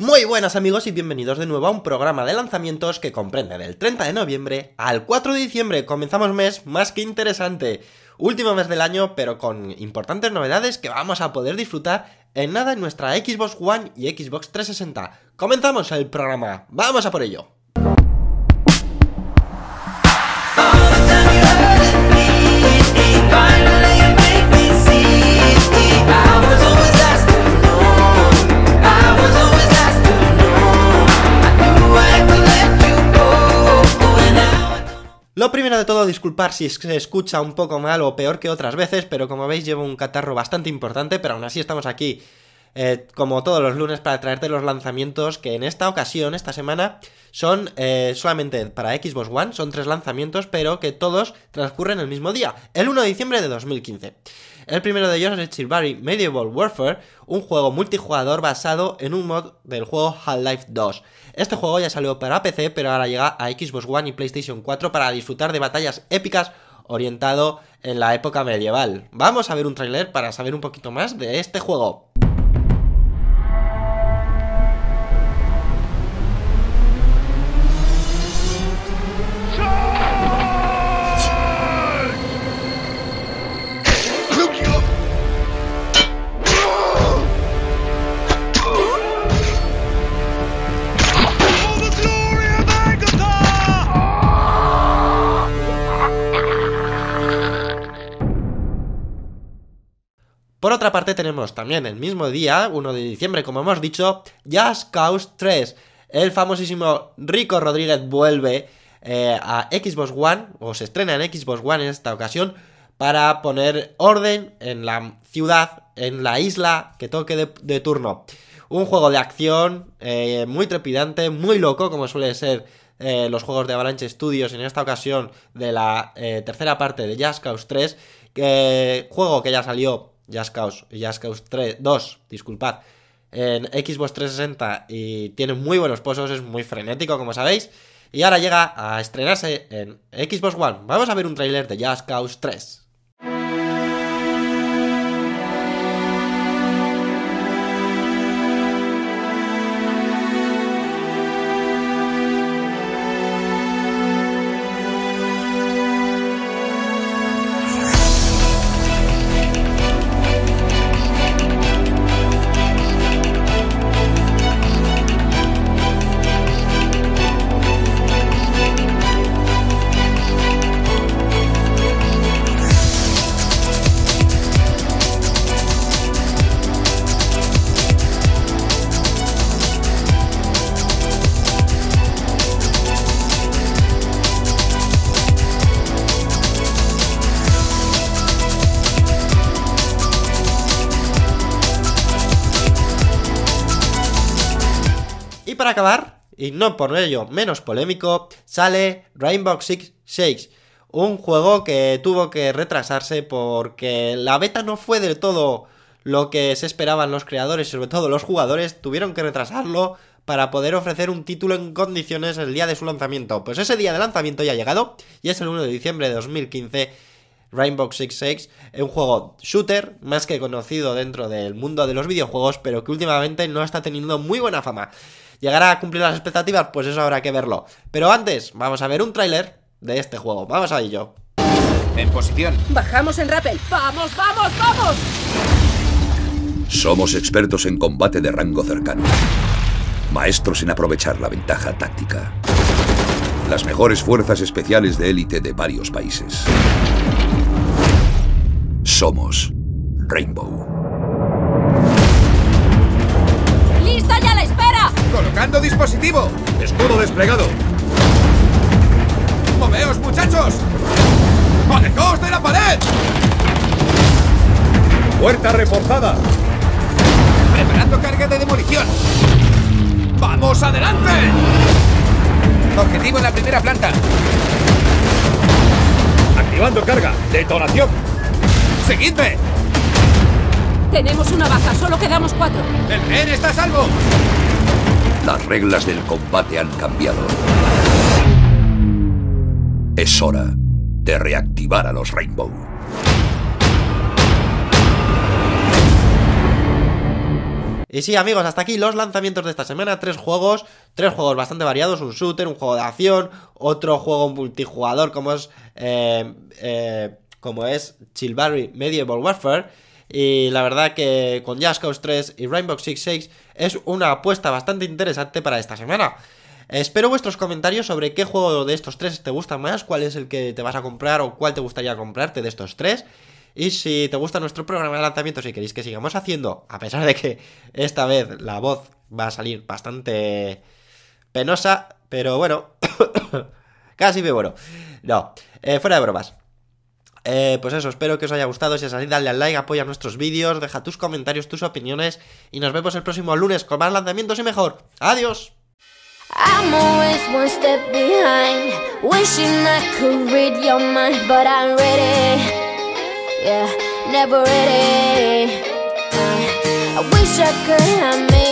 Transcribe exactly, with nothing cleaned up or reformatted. Muy buenas amigos y bienvenidos de nuevo a un programa de lanzamientos que comprende del treinta de noviembre al cuatro de diciembre. Comenzamos mes más que interesante, último mes del año, pero con importantes novedades que vamos a poder disfrutar en nada en nuestra Xbox One y Xbox trescientos sesenta. Comenzamos el programa, vamos a por ello. Lo primero de todo, disculpar si se escucha un poco mal o peor que otras veces, pero como veis llevo un catarro bastante importante, pero aún así estamos aquí, eh, como todos los lunes, para traerte los lanzamientos que en esta ocasión, esta semana, son eh, solamente para Xbox One, son tres lanzamientos, pero que todos transcurren el mismo día, el uno de diciembre de dos mil quince. El primero de ellos es Chivalry Medieval Warfare, un juego multijugador basado en un mod del juego Half-Life dos. Este juego ya salió para P C, pero ahora llega a Xbox One y PlayStation cuatro para disfrutar de batallas épicas orientado en la época medieval. Vamos a ver un tráiler para saber un poquito más de este juego. Por otra parte tenemos también el mismo día, uno de diciembre, como hemos dicho, Just Cause tres. El famosísimo Rico Rodríguez vuelve eh, a Xbox One, o se estrena en Xbox One en esta ocasión, para poner orden en la ciudad, en la isla que toque de, de turno. Un juego de acción eh, muy trepidante, muy loco, como suele ser eh, los juegos de Avalanche Studios, en esta ocasión de la eh, tercera parte de Just Cause tres, que, juego que ya salió Just Cause, Just Cause tres, dos, disculpad, en Xbox trescientos sesenta y tiene muy buenos pozos, es muy frenético como sabéis, y ahora llega a estrenarse en Xbox One. Vamos a ver un tráiler de Just Cause tres. Y para acabar, y no por ello menos polémico, sale Rainbow Six Siege, un juego que tuvo que retrasarse porque la beta no fue del todo lo que se esperaban los creadores y sobre todo los jugadores, tuvieron que retrasarlo para poder ofrecer un título en condiciones el día de su lanzamiento. Pues ese día de lanzamiento ya ha llegado y es el uno de diciembre de dos mil quince, Rainbow Six Siege, un juego shooter más que conocido dentro del mundo de los videojuegos, pero que últimamente no está teniendo muy buena fama. ¿Llegará a cumplir las expectativas? Pues eso habrá que verlo. Pero antes, vamos a ver un tráiler de este juego. Vamos a ello. En posición. Bajamos en rappel. ¡Vamos, vamos, vamos! Somos expertos en combate de rango cercano. Maestros en aprovechar la ventaja táctica. Las mejores fuerzas especiales de élite de varios países. Somos Rainbow. ¡Lista ya la espera! ¡Colocando dispositivo! ¡Escudo desplegado! ¡Moveos, muchachos! ¡Alejaos de la pared! ¡Puerta reforzada! ¡Preparando carga de demolición! ¡Vamos adelante! Objetivo en la primera planta. ¡Activando carga! ¡Detonación! ¡Seguidme! Tenemos una baja, solo quedamos cuatro. ¡El tren está a salvo! Las reglas del combate han cambiado. Es hora de reactivar a los Rainbow. Y sí, amigos, hasta aquí los lanzamientos de esta semana. Tres juegos, tres juegos bastante variados. Un shooter, un juego de acción, otro juego multijugador como es eh, eh, como es Chivalry Medieval Warfare. Y la verdad que con Just Cause tres y Rainbow Six Siege es una apuesta bastante interesante para esta semana. Espero vuestros comentarios sobre qué juego de estos tres te gusta más, cuál es el que te vas a comprar o cuál te gustaría comprarte de estos tres. Y si te gusta nuestro programa de lanzamientos y queréis que sigamos haciendo, a pesar de que esta vez la voz va a salir bastante penosa, pero bueno, casi me muero. No, eh, fuera de bromas. Eh, pues eso, espero que os haya gustado. Si es así, dale al like, apoya nuestros vídeos, deja tus comentarios, tus opiniones. Y nos vemos el próximo lunes con más lanzamientos y mejor. ¡Adiós! I'm always one step behind, wishing I could read your mind, but I'm ready, yeah, never ready. I wish I could have made